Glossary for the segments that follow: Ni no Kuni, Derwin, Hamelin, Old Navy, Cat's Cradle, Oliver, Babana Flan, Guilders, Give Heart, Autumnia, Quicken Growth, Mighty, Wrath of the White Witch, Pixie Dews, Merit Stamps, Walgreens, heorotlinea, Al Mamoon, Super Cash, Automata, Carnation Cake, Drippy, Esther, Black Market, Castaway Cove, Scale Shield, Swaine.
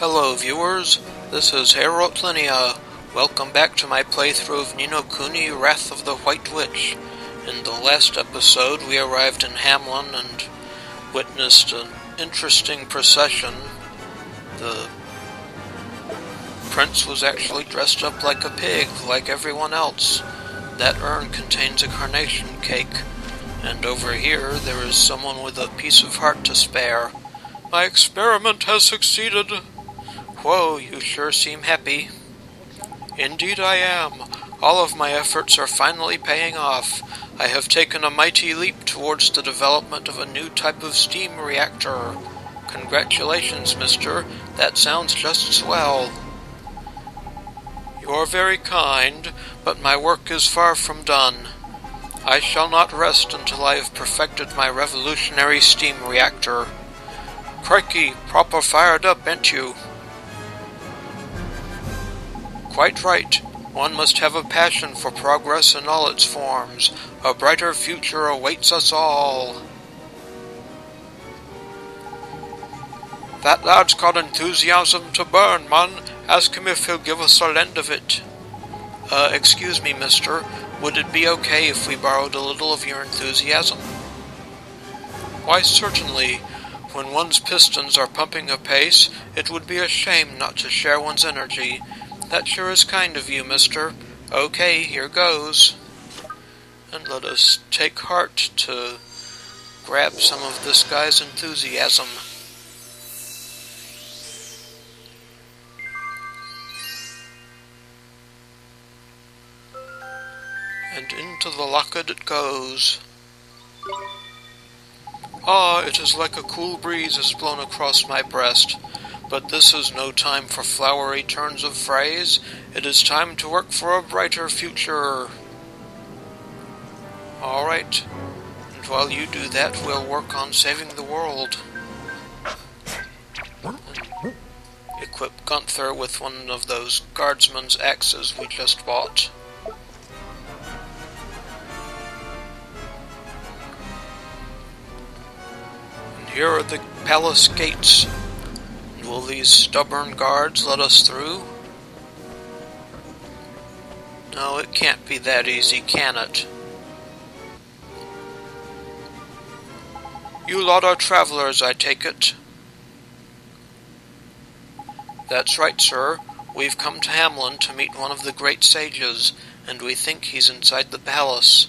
Hello viewers, this is heorotlinea. Welcome back to my playthrough of Ni no Kuni, Wrath of the White Witch. In the last episode we arrived in Hamelin and witnessed an interesting procession. The prince was actually dressed up like a pig, like everyone else. That urn contains a carnation cake, and over here there is someone with a piece of heart to spare. My experiment has succeeded! Whoa, you sure seem happy. Indeed I am. All of my efforts are finally paying off. I have taken a mighty leap towards the development of a new type of steam reactor. Congratulations, mister. That sounds just swell. You are very kind, but my work is far from done. I shall not rest until I have perfected my revolutionary steam reactor. Crikey, proper fired up, ain't you? Quite right. One must have a passion for progress in all its forms. A brighter future awaits us all. That lad's got enthusiasm to burn, man. Ask him if he'll give us a lend of it. Excuse me, mister. Would it be okay if we borrowed a little of your enthusiasm? Why, certainly. When one's pistons are pumping apace, it would be a shame not to share one's energy. That sure is kind of you, mister. Okay, here goes. And let us take heart to grab some of this guy's enthusiasm. And into the locket it goes. Ah, it is like a cool breeze is blown across my breast. But this is no time for flowery turns of phrase. It is time to work for a brighter future. All right. And while you do that, we'll work on saving the world. And equip Gunther with one of those guardsman's axes we just bought. And here are the palace gates. Will these stubborn guards let us through? No, it can't be that easy, can it? You lot are travelers, I take it. That's right, sir. We've come to Hamelin to meet one of the great sages, and we think he's inside the palace.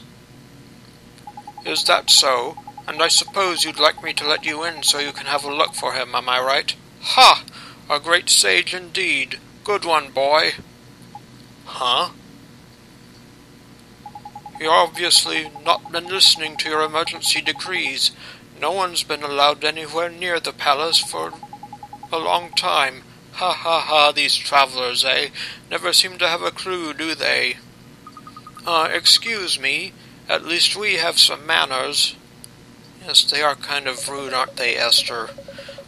Is that so? And I suppose you'd like me to let you in so you can have a look for him, am I right? Ha! A great sage indeed. Good one, boy. Huh? You're obviously not been listening to your emergency decrees. No one's been allowed anywhere near the palace for a long time. Ha ha ha, these travelers, eh? Never seem to have a clue, do they? Excuse me. At least we have some manners. Yes, they are kind of rude, aren't they, Esther?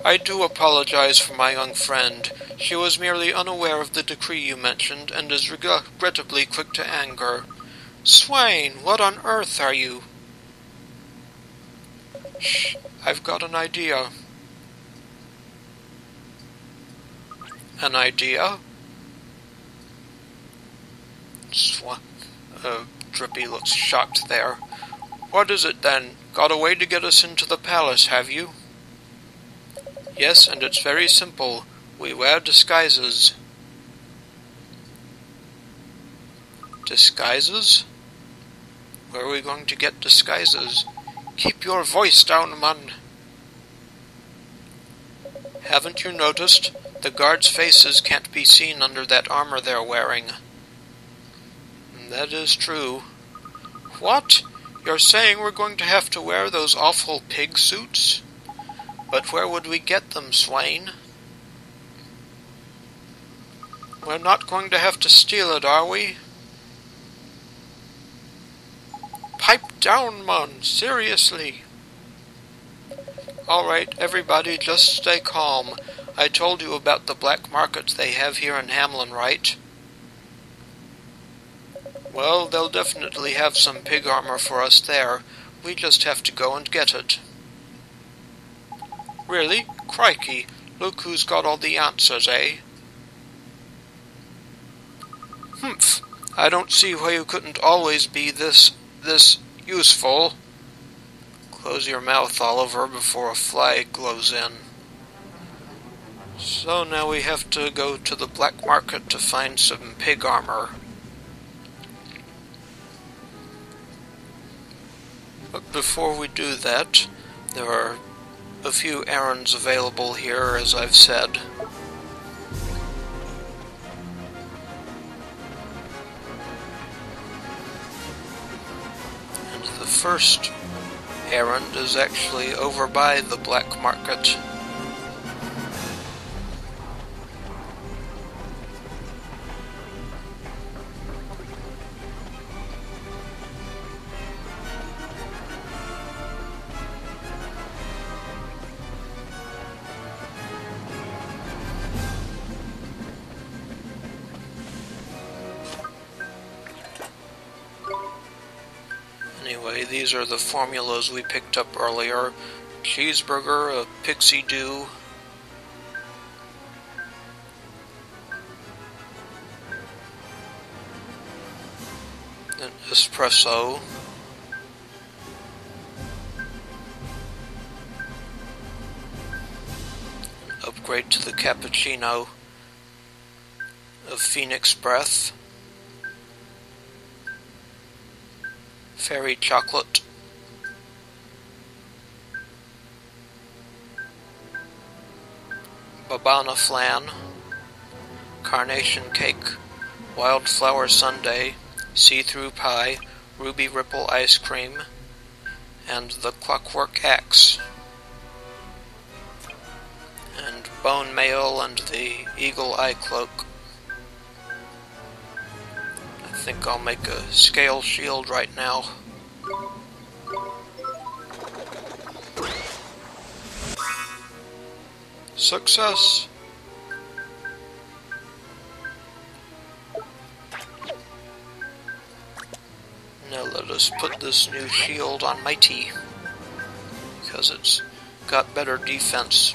I do apologize for my young friend. She was merely unaware of the decree you mentioned, and is regrettably quick to anger. Swaine, what on earth are you? Shh, I've got an idea. An idea? Drippy looks shocked there. What is it, then? Got a way to get us into the palace, have you? Yes, and it's very simple. We wear disguises. Disguises? Where are we going to get disguises? Keep your voice down, man. Haven't you noticed? The guards' faces can't be seen under that armor they're wearing. That is true. What? You're saying we're going to have to wear those awful pig suits? But where would we get them, Swaine? We're not going to have to steal it, are we? Pipe down, man! Seriously! All right, everybody, just stay calm. I told you about the black market they have here in Hamelin, right? Well, they'll definitely have some pig armor for us there. We just have to go and get it. Really? Crikey! Look who's got all the answers, eh? Humph. I don't see why you couldn't always be this useful. Close your mouth, Oliver, before a fly glows in. So now we have to go to the black market to find some pig armor. But before we do that, there are a few errands available here, as I've said. And the first errand is actually over by the black market. These are the formulas we picked up earlier. Cheeseburger, a Pixie Dew. An espresso. An upgrade to the cappuccino. A Phoenix Breath. Fairy chocolate, Babana Flan, Carnation Cake, Wildflower Sundae, See-Through Pie, Ruby Ripple Ice Cream, and the Clockwork Axe, and Bone Mail and the Eagle Eye Cloak. I think I'll make a Scale Shield right now. Success! Now let us put this new shield on Mighty, because it's got better defense.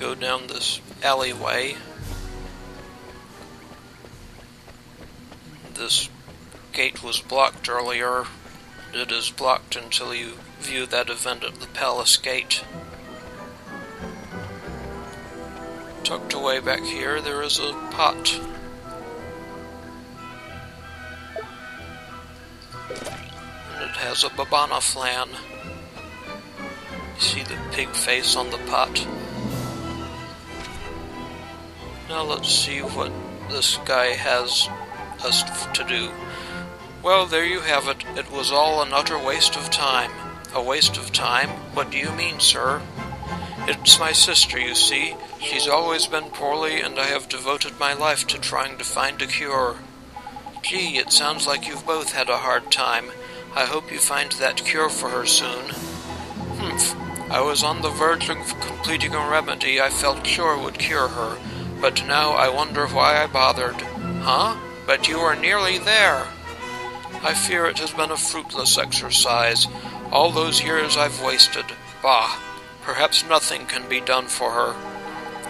Go down this alleyway. This gate was blocked earlier. It is blocked until you view that event at the palace gate. Tucked away back here, there is a pot. And it has a Babana Flan. You see the pig face on the pot. Now let's see what this guy has us to do. Well, there you have it. It was all an utter waste of time. A waste of time? What do you mean, sir? It's my sister, you see. She's always been poorly, and I have devoted my life to trying to find a cure. Gee, it sounds like you've both had a hard time. I hope you find that cure for her soon. Humph. I was on the verge of completing a remedy I felt sure would cure her. But now I wonder why I bothered. Huh? But you are nearly there. I fear it has been a fruitless exercise. All those years I've wasted. Bah! Perhaps nothing can be done for her.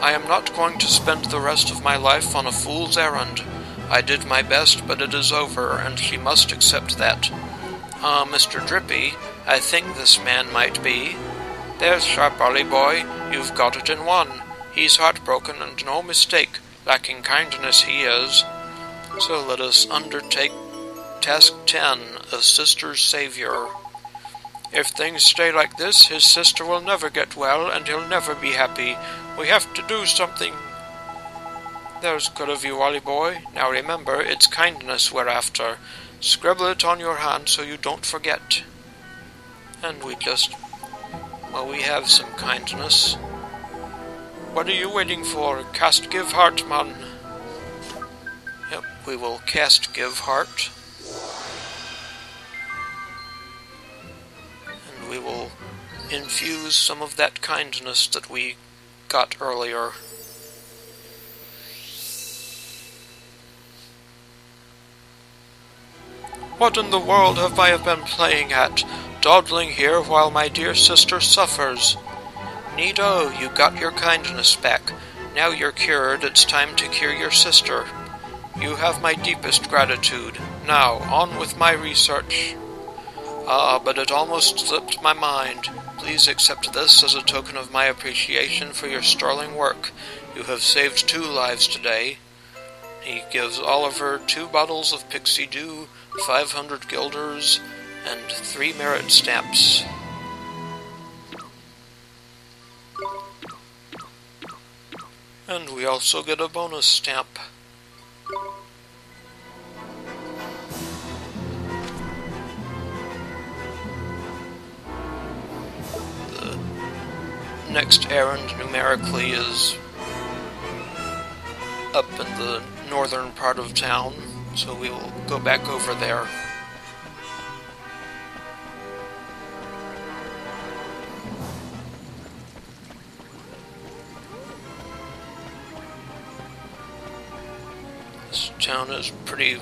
I am not going to spend the rest of my life on a fool's errand. I did my best, but it is over, and she must accept that. Mr. Drippy, I think this man might be. There's Sharp Ollie Boy, you've got it in one. He's heartbroken, and no mistake, lacking kindness he is. So let us undertake Task 10, a sister's savior. If things stay like this, his sister will never get well, and he'll never be happy. We have to do something. There's good of you, Ollie Boy. Now remember, it's kindness we're after. Scribble it on your hand so you don't forget. And we just... well, we have some kindness. What are you waiting for? Cast Give Heart, man. Yep, we will cast Give Heart. And we will infuse some of that kindness that we got earlier. What in the world have I been playing at, dawdling here while my dear sister suffers? Nido, you got your kindness back. Now you're cured, it's time to cure your sister. You have my deepest gratitude. Now, on with my research. Ah, but it almost slipped my mind. Please accept this as a token of my appreciation for your sterling work. You have saved 2 lives today. He gives Oliver 2 bottles of Pixie Dew, 500 Guilders, and 3 Merit Stamps. And we also get a bonus stamp. Next errand numerically is up in the northern part of town, so we will go back over there. This town is pretty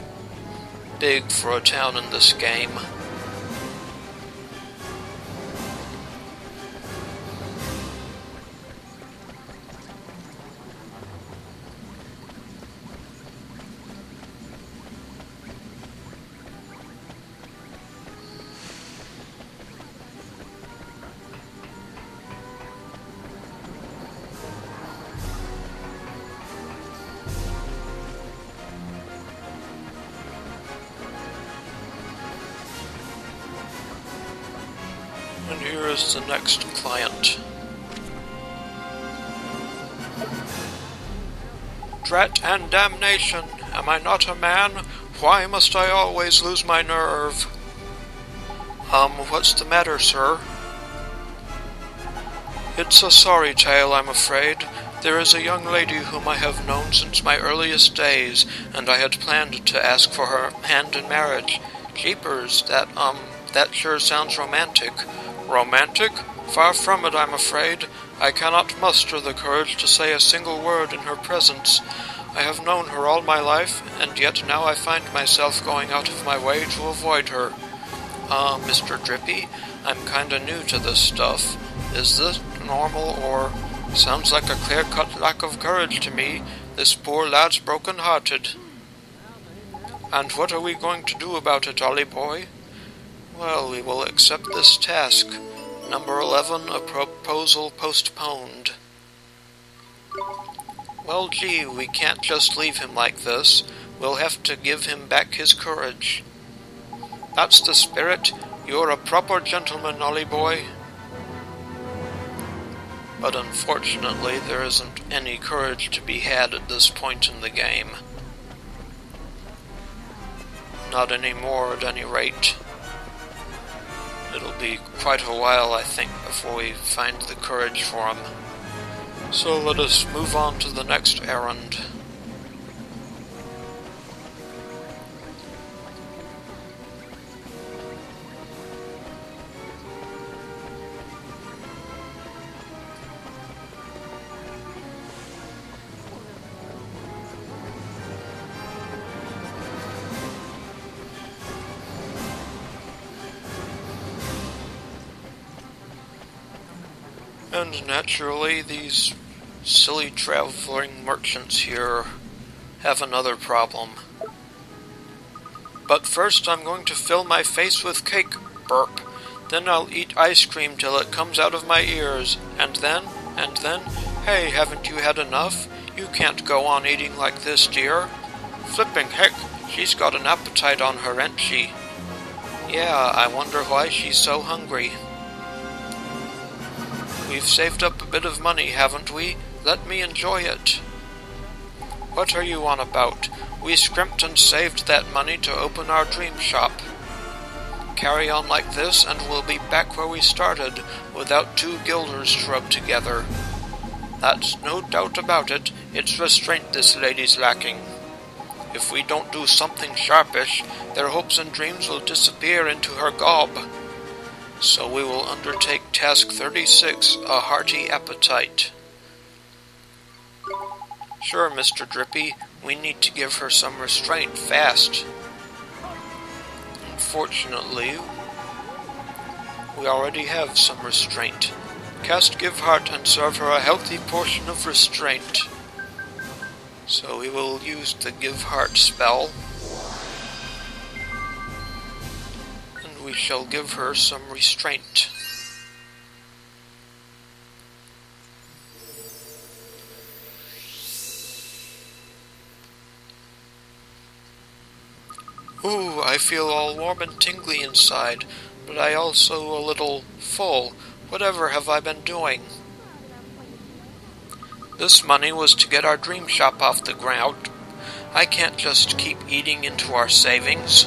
big for a town in this game. Here is the next client. Drat and damnation! Am I not a man? Why must I always lose my nerve? What's the matter, sir? It's a sorry tale, I'm afraid. There is a young lady whom I have known since my earliest days, and I had planned to ask for her hand in marriage. Jeepers, that sure sounds romantic. Romantic? Far from it, I'm afraid. I cannot muster the courage to say a single word in her presence. I have known her all my life, and yet now I find myself going out of my way to avoid her. Mr. Drippy, I'm kinda new to this stuff. Is this normal, or... Sounds like a clear-cut lack of courage to me. This poor lad's broken-hearted. And what are we going to do about it, Ollie boy? Well, we will accept this task. Number 11, a proposal postponed. Well, gee, we can't just leave him like this. We'll have to give him back his courage. That's the spirit. You're a proper gentleman, Ollie boy. But unfortunately, there isn't any courage to be had at this point in the game. Not anymore, at any rate. It'll be quite a while, I think, before we find the courage for him. So let us move on to the next errand. And naturally, these silly traveling merchants here have another problem. But first I'm going to fill my face with cake, burp. Then I'll eat ice cream till it comes out of my ears. And then, hey, haven't you had enough? You can't go on eating like this, dear. Flipping heck, she's got an appetite on her, ain't she? Yeah, I wonder why she's so hungry. We've saved up a bit of money, haven't we? Let me enjoy it. What are you on about? We scrimped and saved that money to open our dream shop. Carry on like this, and we'll be back where we started, without 2 guilders to rub together. That's no doubt about it. It's restraint this lady's lacking. If we don't do something sharpish, their hopes and dreams will disappear into her gob. So we will undertake task 36, a hearty appetite. Sure, Mr. Drippy. We need to give her some restraint fast. Unfortunately, we already have some restraint. Cast Give Heart and serve her a healthy portion of restraint. So we will use the Give Heart spell. And we shall give her some restraint. Ooh, I feel all warm and tingly inside, but I also a little full. Whatever have I been doing? This money was to get our dream shop off the ground. I can't just keep eating into our savings.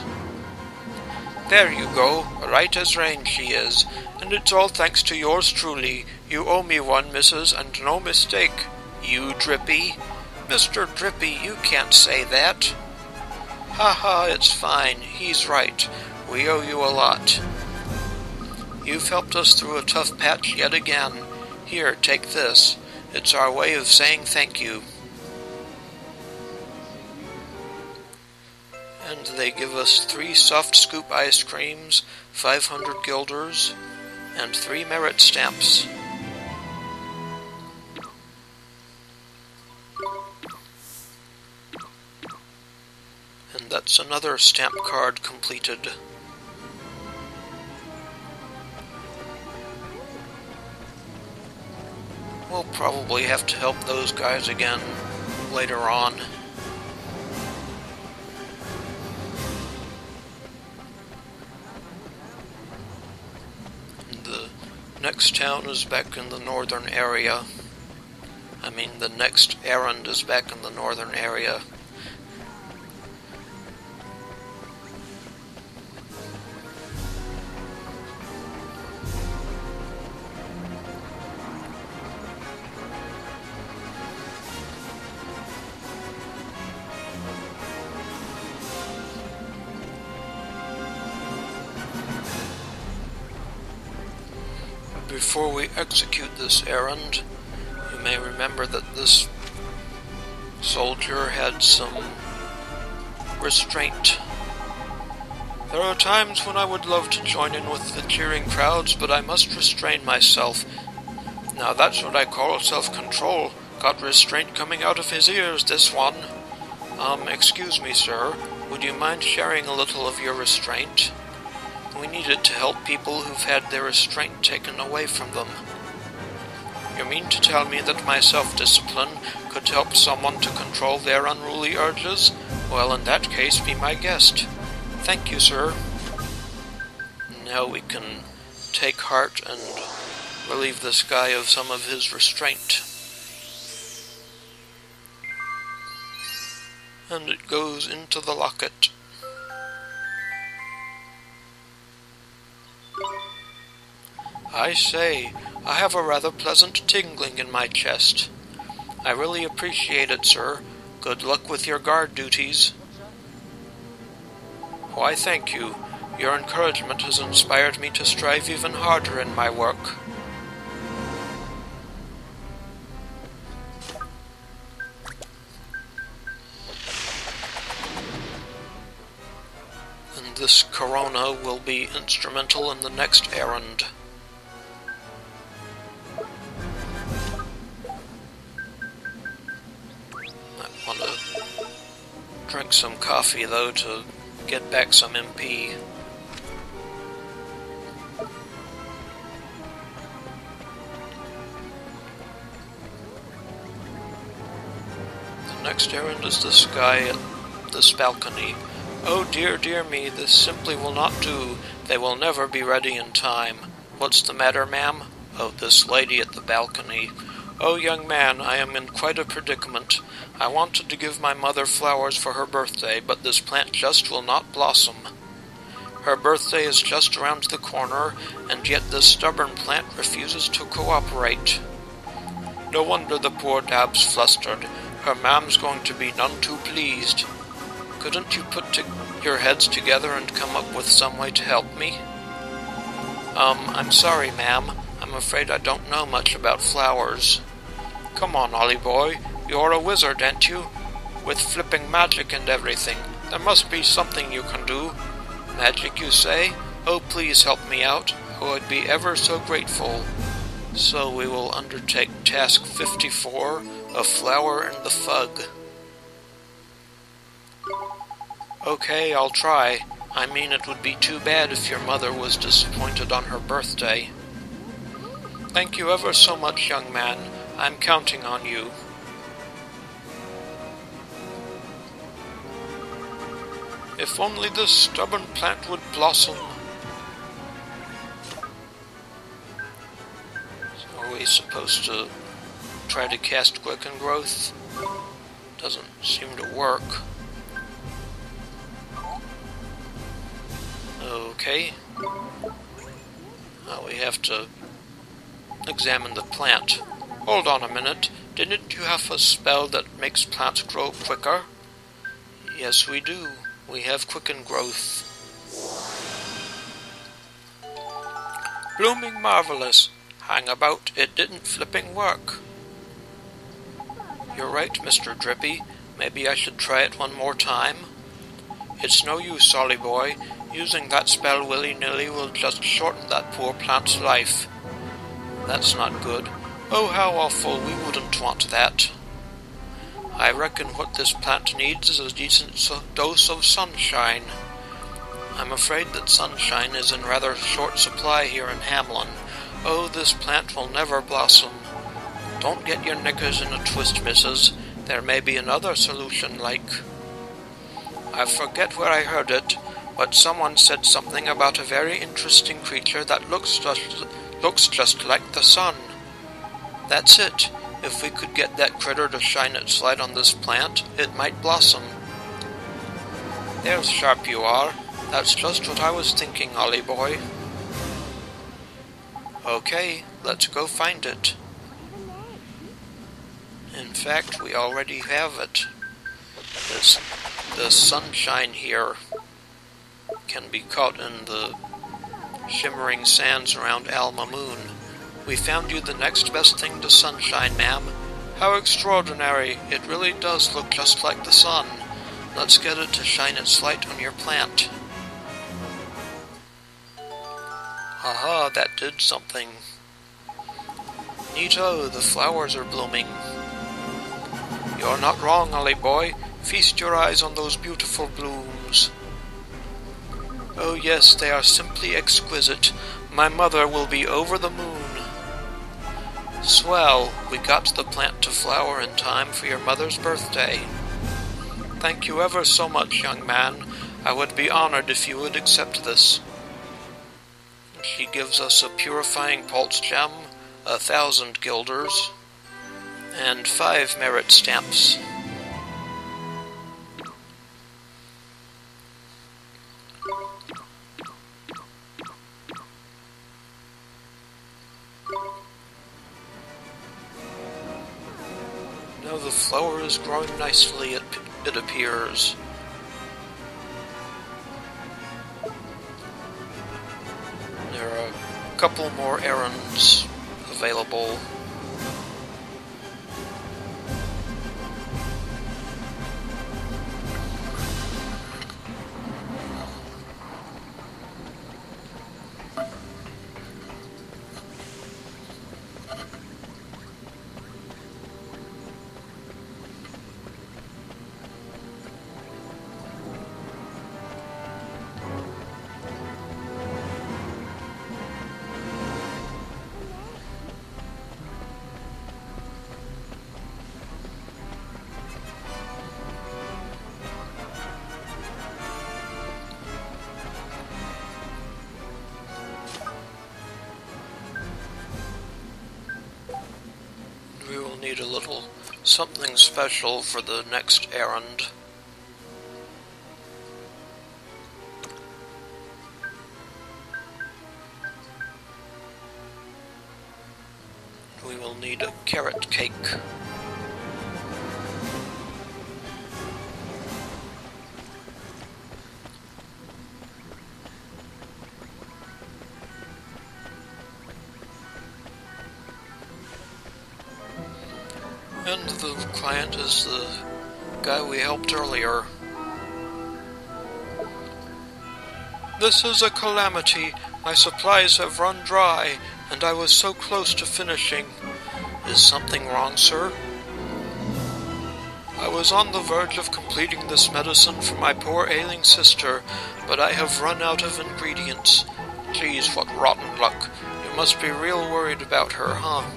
There you go, right as rain she is, and it's all thanks to yours truly. You owe me one, missus, and no mistake. You, Drippy? Mr. Drippy, you can't say that. Ha, it's fine. He's right. We owe you a lot. You've helped us through a tough patch yet again. Here, take this. It's our way of saying thank you. And they give us 3 soft scoop ice creams, 500 guilders, and 3 merit stamps. And that's another stamp card completed. We'll probably have to help those guys again later on. The next town is back in the northern area. I mean, the next errand is back in the northern area. Before we execute this errand, you may remember that this soldier had some restraint. There are times when I would love to join in with the cheering crowds, but I must restrain myself. Now that's what I call self-control. Got restraint coming out of his ears, this one. Excuse me, sir. Would you mind sharing a little of your restraint? We need it to help people who've had their restraint taken away from them. You mean to tell me that my self-discipline could help someone to control their unruly urges? Well, in that case, be my guest. Thank you, sir. Now we can take heart and relieve this guy of some of his restraint. And it goes into the locket. I say, I have a rather pleasant tingling in my chest. I really appreciate it, sir. Good luck with your guard duties. Why, thank you. Your encouragement has inspired me to strive even harder in my work. And this corona will be instrumental in the next errand. Drink some coffee, though, to get back some MP. The next errand is this guy at this balcony. Oh dear, dear me, this simply will not do. They will never be ready in time. What's the matter, ma'am? Oh, this lady at the balcony. Oh, young man, I am in quite a predicament. I wanted to give my mother flowers for her birthday, but this plant just will not blossom. Her birthday is just around the corner, and yet this stubborn plant refuses to cooperate. No wonder the poor dab's flustered. Her mam's going to be none too pleased. Couldn't you put your heads together and come up with some way to help me? I'm sorry, ma'am. I'm afraid I don't know much about flowers. Come on, Ollie boy, You're a wizard, ain't you? With flipping magic and everything. There must be something you can do. Magic, you say? Oh, please help me out. I would be ever so grateful. So we will undertake task 54, A Flower and the Fug. Okay, I'll try. I mean, it would be too bad if your mother was disappointed on her birthday. Thank you ever so much, young man. I'm counting on you. If only this stubborn plant would blossom. So are we supposed to try to cast Quicken Growth? Doesn't seem to work. Okay. Now we have to examine the plant. Hold on a minute. Didn't you have a spell that makes plants grow quicker? Yes, we do. We have Quicken Growth. Blooming marvelous. Hang about, it didn't flipping work. You're right, Mr. Drippy. Maybe I should try it one more time. It's no use, Solly boy. Using that spell willy-nilly will just shorten that poor plant's life. That's not good. Oh, how awful. We wouldn't want that. I reckon what this plant needs is a decent dose of sunshine. I'm afraid that sunshine is in rather short supply here in Hamelin. Oh, this plant will never blossom. Don't get your knickers in a twist, missus. There may be another solution, like... I forget where I heard it, but someone said something about a very interesting creature that looks just like the sun. That's it. If we could get that critter to shine its light on this plant, it might blossom. There's sharp you are. That's just what I was thinking, Ollie boy. Okay, let's go find it. In fact, we already have it. The sunshine here can be caught in the shimmering sands around Al Mamoon. We found you the next best thing to sunshine, ma'am. How extraordinary! It really does look just like the sun. Let's get it to shine its light on your plant. Aha, that did something. Neato, the flowers are blooming. You're not wrong, Ollie boy. Feast your eyes on those beautiful blooms. Oh yes, they are simply exquisite. My mother will be over the moon. Swell, we got the plant to flower in time for your mother's birthday. Thank you ever so much, young man. I would be honored if you would accept this. She gives us a purifying pulse gem, 1,000 guilders, and 5 merit stamps. The flower is growing nicely, it appears. There are a couple more errands available. Need a little something special for the next errand. We will need a carrot cake. And the client is the guy we helped earlier. This is a calamity. My supplies have run dry, and I was so close to finishing. Is something wrong, sir? I was on the verge of completing this medicine for my poor ailing sister, but I have run out of ingredients. Geez, what rotten luck. You must be real worried about her, huh?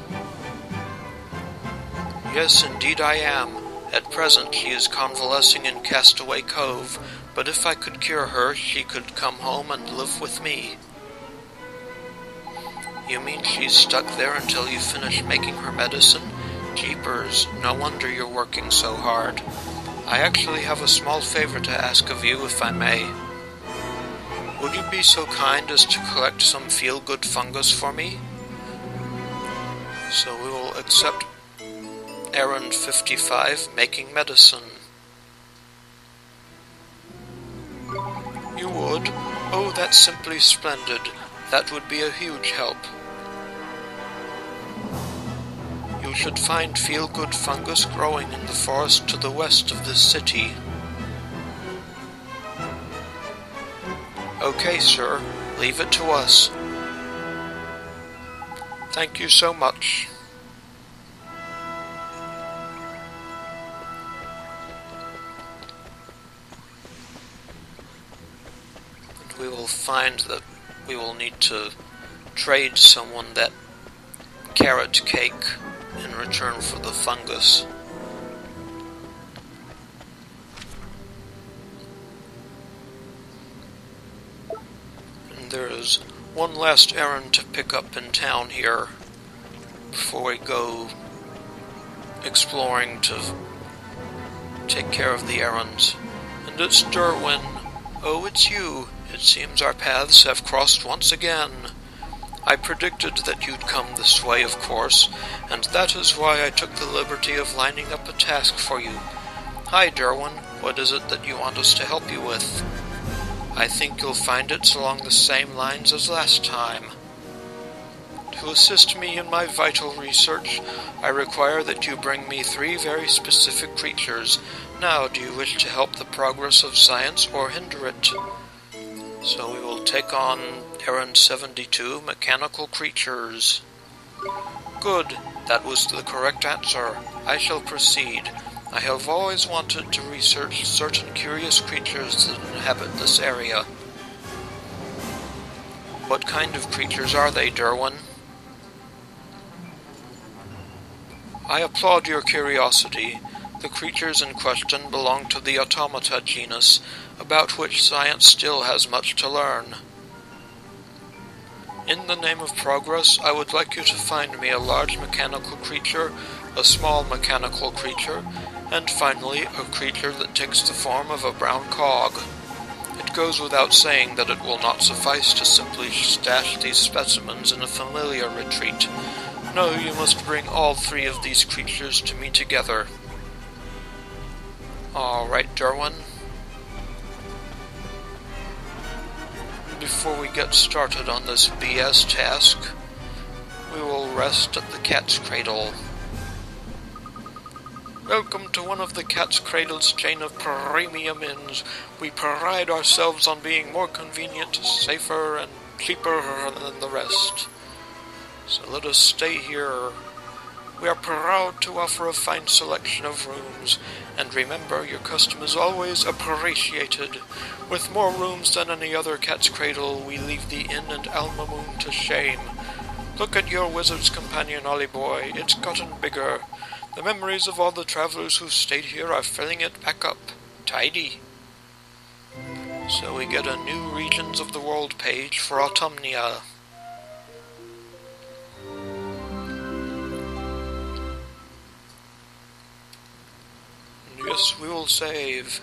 Yes, indeed I am. At present she is convalescing in Castaway Cove, but if I could cure her, she could come home and live with me. You mean she's stuck there until you finish making her medicine? Jeepers, no wonder you're working so hard. I actually have a small favor to ask of you, if I may. Would you be so kind as to collect some feel-good fungus for me? So we will accept Errand 55, Making Medicine. You would? Oh, that's simply splendid. That would be a huge help. You should find feel-good fungus growing in the forest to the west of this city. Okay, sir. Leave it to us. Thank you so much. We will find that we will need to trade someone that carrot cake in return for the fungus. And there is one last errand to pick up in town here before we go exploring to take care of the errands. And it's Derwin. Oh, it's you. It seems our paths have crossed once again. I predicted that you'd come this way, of course, and that is why I took the liberty of lining up a task for you. Hi, Derwin. What is it that you want us to help you with? I think you'll find it's along the same lines as last time. To assist me in my vital research, I require that you bring me 3 very specific creatures. Now, do you wish to help the progress of science or hinder it? So we will take on Errand 72, Mechanical Creatures. Good, that was the correct answer. I shall proceed. I have always wanted to research certain curious creatures that inhabit this area. What kind of creatures are they, Derwin? I applaud your curiosity. The creatures in question belong to the Automata genus, about which science still has much to learn. In the name of progress, I would like you to find me a large mechanical creature, a small mechanical creature, and finally a creature that takes the form of a brown cog. It goes without saying that it will not suffice to simply stash these specimens in a familiar retreat. No, you must bring all 3 of these creatures to me together. All right, Derwin. Before we get started on this BS task, we will rest at the Cat's Cradle. Welcome to one of the Cat's Cradle's chain of premium inns. We pride ourselves on being more convenient, safer, and cheaper than the rest. So let us stay here. We are proud to offer a fine selection of rooms, and remember, your custom is always appreciated. With more rooms than any other Cat's Cradle, we leave the inn and Al Mamoon to shame. Look at your wizard's companion, Oliver. It's gotten bigger. The memories of all the travelers who've stayed here are filling it back up. Tidy. So we get a new Regions of the World page for Autumnia. Yes, we will save.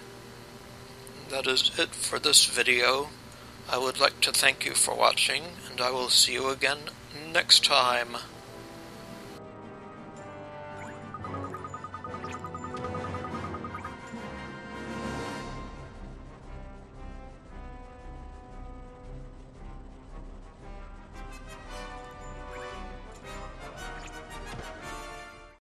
That is it for this video. I would like to thank you for watching, and I will see you again next time.